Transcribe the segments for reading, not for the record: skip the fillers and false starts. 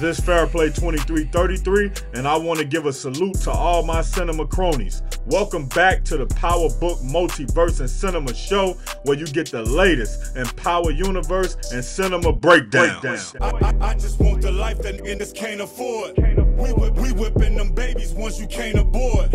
This is Fairplay 2333, and I want to give a salute to all my cinema cronies. Welcome back to the Power Book Multiverse and Cinema Show, where you get the latest in Power Universe and Cinema breakdowns. I just want the life that niggas can't afford. We whipping them babies once you can't aboard.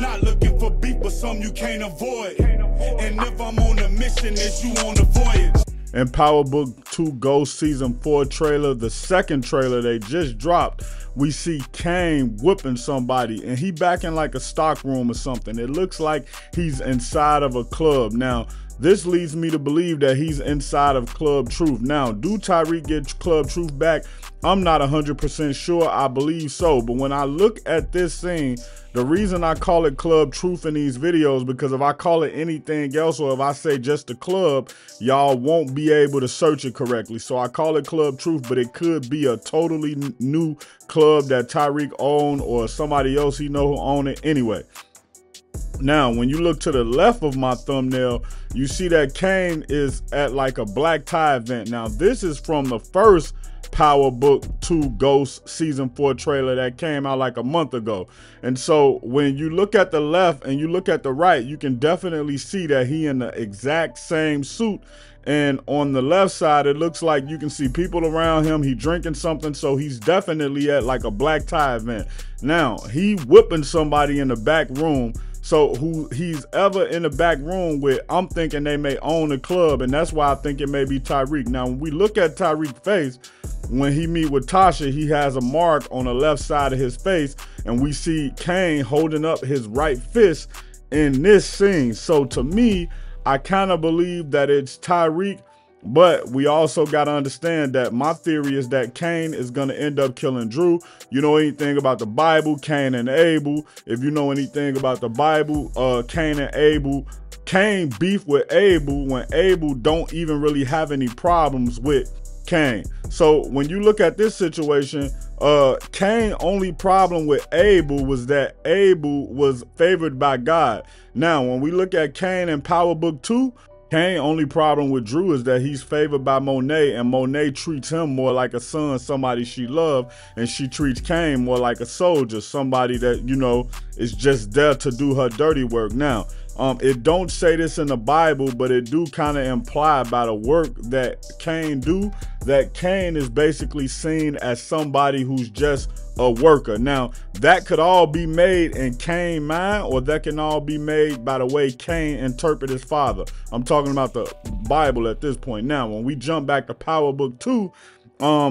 Not looking for beef, but some you can't avoid. And if I'm on a mission, it's you on the voyage. And Power Book II: Ghost Season 4 trailer, the second trailer they just dropped, we see Kane whipping somebody, and he back in like a stock room or something. It looks like he's inside of a club. Now, this leads me to believe that he's inside of Club Truth. Now, do Tariq get Club Truth back? I'm not 100% sure. I believe so. But when I look at this scene, the reason I call it Club Truth in these videos, because if I call it anything else, or if I say just the club, y'all won't be able to search it correctly. So I call it Club Truth, but it could be a totally new club that Tariq owned or somebody else he know who owned it anyway. Now, when you look to the left of my thumbnail, you see that Kane is at like a black tie event. Now, this is from the first Power Book II: Ghost Season 4 trailer that came out like a month ago. And so when you look at the left and you look at the right, you can definitely see that he in the exact same suit. And on the left side, it looks like you can see people around him. He drinking something, so he's definitely at like a black tie event. Now, he whipping somebody in the back room. So who he's ever in the back room with, I'm thinking they may own the club, and that's why I think it may be Tariq. Now, when we look at Tariq's face, when he meet with Tasha, he has a mark on the left side of his face, and we see Kane holding up his right fist in this scene. So to me, I kind of believe that it's Tariq, but we also got to understand that my theory is that Cain is going to end up killing Dru. You know anything about the Bible, Cain and Abel. If you know anything about the Bible, Cain and Abel, Cain beef with Abel when Abel don't even really have any problems with Cain. So when you look at this situation, Cain's only problem with Abel was that Abel was favored by God. Now, when we look at Cain and Power Book II, Kane's only problem with Dru is that he's favored by Monet, and Monet treats him more like a son, somebody she loved, and she treats Kane more like a soldier, somebody that, you know, is just there to do her dirty work. Now, it don't say this in the Bible, but it do kind of imply by the work that Kane do, that Kane is basically seen as somebody who's just a worker. Now, that could all be made in Kane's mind, or that can all be made by the way Kane interpreted his father. I'm talking about the Bible at this point. Now, when we jump back to Power Book II,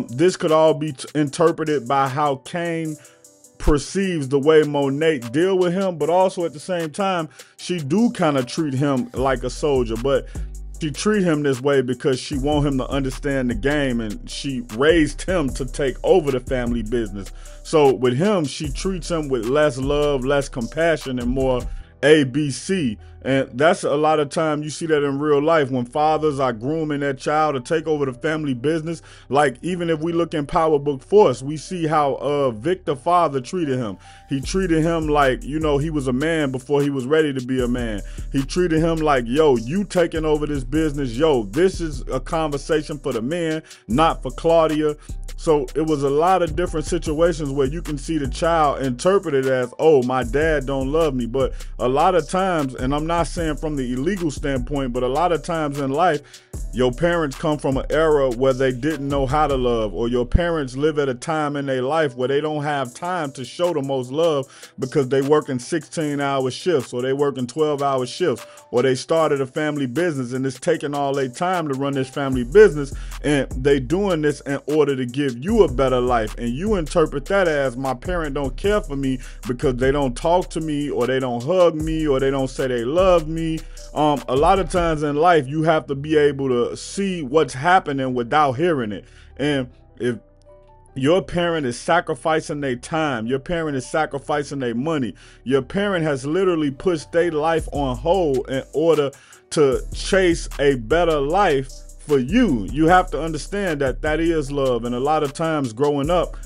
this could all be interpreted by how Kane perceives the way Monet deal with him, but also at the same time, she do kind of treat him like a soldier, but she treat him this way because she want him to understand the game, and she raised him to take over the family business. So with him, she treats him with less love, less compassion, and more ABC. And that's a lot of time you see that in real life when fathers are grooming their child to take over the family business. Like, even if we look in Power Book Force, we see how Victor's father treated him. He treated him like, you know, he was a man before he was ready to be a man. He treated him like, yo, you taking over this business. Yo, this is a conversation for the men, not for Claudia. So it was a lot of different situations where you can see the child interpreted as, oh, my dad don't love me. But a lot of times, and I'm not saying from the illegal standpoint, but a lot of times in life, your parents come from an era where they didn't know how to love, or your parents live at a time in their life where they don't have time to show the most love because they work in 16-hour shifts, or they work in 12-hour shifts, or they started a family business and it's taking all their time to run this family business, and they doing this in order to give you a better life. And you interpret that as, my parent don't care for me because they don't talk to me, or they don't hug me, or they don't say they love me. A lot of times in life, you have to be able to see what's happening without hearing it. And if your parent is sacrificing their time, your parent is sacrificing their money, your parent has literally pushed their life on hold in order to chase a better life for you, you have to understand that that is love. And a lot of times growing up,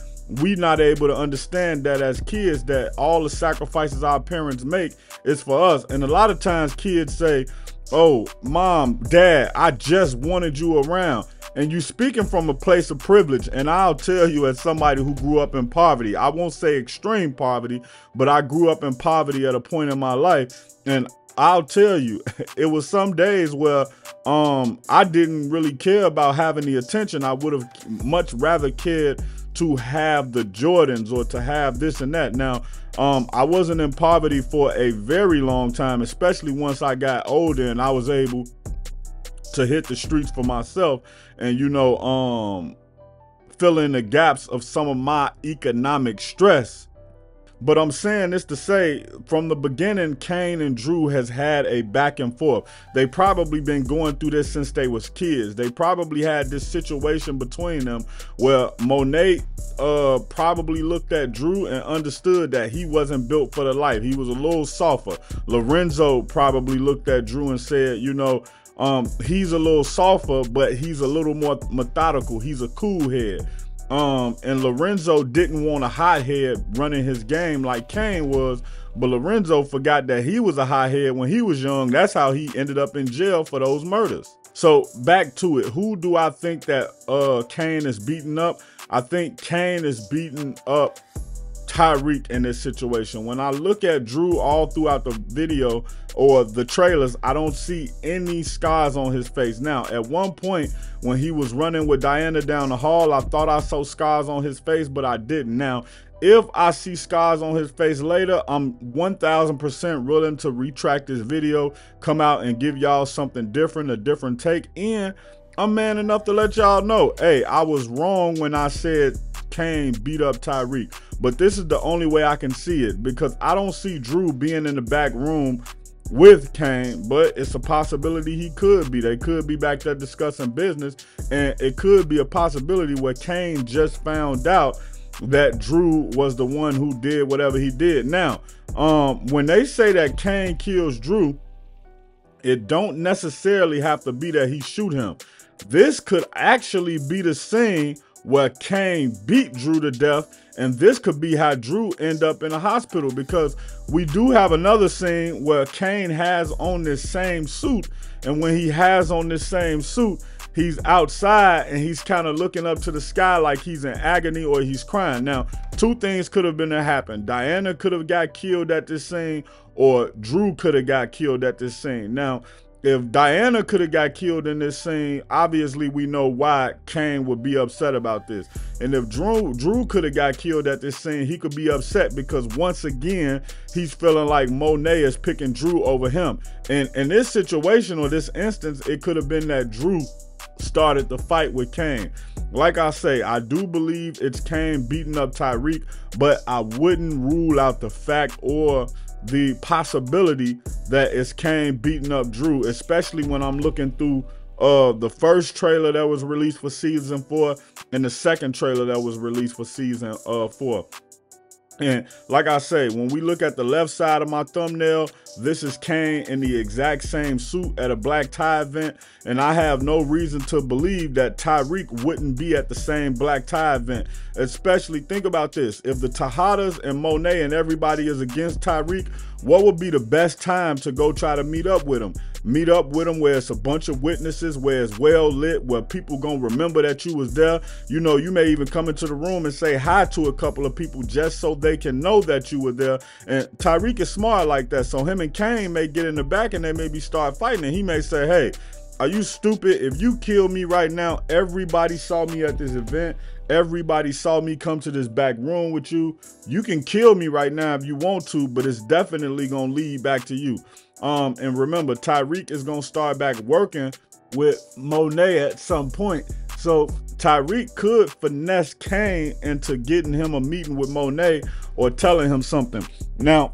we not able to understand that as kids, that all the sacrifices our parents make is for us. And a lot of times kids say, oh, mom, dad, I just wanted you around. And you speaking from a place of privilege. And I'll tell you, as somebody who grew up in poverty, I won't say extreme poverty, but I grew up in poverty at a point in my life. And I'll tell you, it was some days where I didn't really care about having the attention. I would have much rather cared to have the Jordans or to have this and that. Now, I wasn't in poverty for a very long time, especially once I got older and I was able to hit the streets for myself and, you know, fill in the gaps of some of my economic stress. But I'm saying this to say, from the beginning, Kane and Dru has had a back and forth. They probably been going through this since they was kids. They probably had this situation between them where Monet probably looked at Dru and understood that he wasn't built for the life. He was a little softer. Lorenzo probably looked at Dru and said, you know, he's a little softer, but he's a little more methodical. He's a cool head. And Lorenzo didn't want a hothead running his game like Kane was, but Lorenzo forgot that he was a hothead when he was young. That's how he ended up in jail for those murders. So back to it. Who do I think that Kane is beating up? I think Kane is beating up Tariq in this situation. When I look at Dru all throughout the video or the trailers, I don't see any scars on his face. Now, at one point when he was running with Diana down the hall, I thought I saw scars on his face, but I didn't. Now, if I see scars on his face later, I'm 1000% willing to retract this video, come out and give y'all something different, a different take. And I'm man enough to let y'all know, hey, I was wrong when I said Kane beat up Tariq. But this is the only way I can see it, because I don't see Dru being in the back room with Kane, but it's a possibility he could be. They could be back there discussing business, and it could be a possibility where Kane just found out that Dru was the one who did whatever he did. Now, when they say that Kane kills Dru, it don't necessarily have to be that he shoot him. This could actually be the scene where Kane beat Dru to death, and this could be how Dru end up in a hospital, because we do have another scene where Kane has on this same suit, and when he has on this same suit, he's outside and he's kind of looking up to the sky like he's in agony or he's crying. Now, two things could have been that happened. Diana could have got killed at this scene, or Dru could have got killed at this scene. Now, if Diana could have got killed in this scene, obviously we know why Kane would be upset about this. And if Dru could have got killed at this scene, he could be upset because once again, he's feeling like Monet is picking Dru over him. And in this situation or this instance, it could have been that Dru started the fight with Kane. Like I say, I do believe it's Kane beating up Tariq, but I wouldn't rule out the fact or the possibility that it's Kane beating up Dru, especially when I'm looking through the first trailer that was released for season 4 and the second trailer that was released for season 4. And like I say, when we look at the left side of my thumbnail, this is Kane in the exact same suit at a black tie event. And I have no reason to believe that Tariq wouldn't be at the same black tie event. Especially, think about this. If the Tahadas and Monet and everybody is against Tariq, what would be the best time to go try to meet up with him? Meet up with him where it's a bunch of witnesses, where it's well lit, where people gonna remember that you was there. You know, you may even come into the room and say hi to a couple of people just so they can know that you were there. And Tariq is smart like that, so him and Kane may get in the back and they maybe start fighting, and he may say, hey, are you stupid? If you kill me right now, everybody saw me at this event, everybody saw me come to this back room with you. You can kill me right now if you want to, but it's definitely gonna lead back to you. And remember, Tariq is gonna start back working with Monet at some point, so Tariq could finesse Kane into getting him a meeting with Monet or telling him something. Now,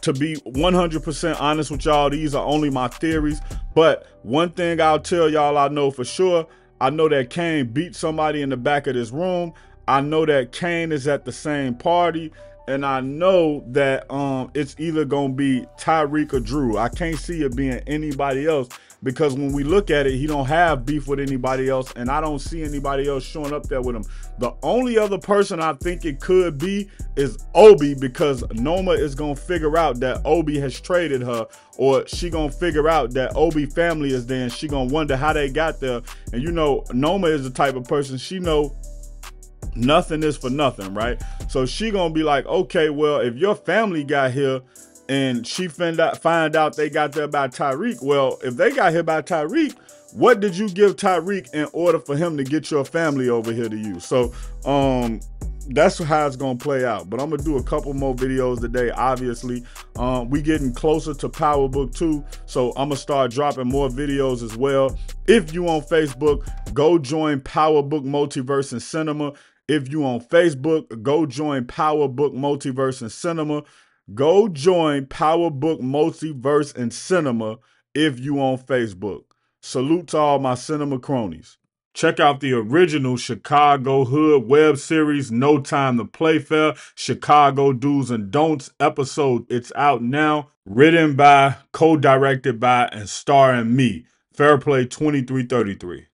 to be 100% honest with y'all, these are only my theories, but one thing I'll tell y'all I know for sure, I know that Kane beat somebody in the back of this room. I know that Kane is at the same party. And I know that it's either going to be Tariq or Dru. I can't see it being anybody else because when we look at it, he don't have beef with anybody else, and I don't see anybody else showing up there with him. The only other person I think it could be is Obi, because Noma is gonna figure out that Obi has traded her, or she gonna figure out that Obi family is there, and she gonna wonder how they got there. And you know, Noma is the type of person, she know nothing is for nothing, right? So she gonna be like, okay, well, if your family got here and she find out they got there by Tariq, well, if they got here by Tariq, what did you give Tariq in order for him to get your family over here to you? So that's how it's gonna play out. But I'm gonna do a couple more videos today. Obviously we getting closer to Power Book 2, so I'm gonna start dropping more videos as well. If you on Facebook, go join Power Book Multiverse and Cinema. If you on Facebook, go join Power Book Multiverse and Cinema. Go join Power Book Multiverse and Cinema if you on Facebook. Salute to all my cinema cronies. Check out the original Chicago Hood web series, No Time to Play Fair, Chicago Do's and Don'ts episode. It's out now. Written by, co-directed by, and starring me, Fairplay 2333.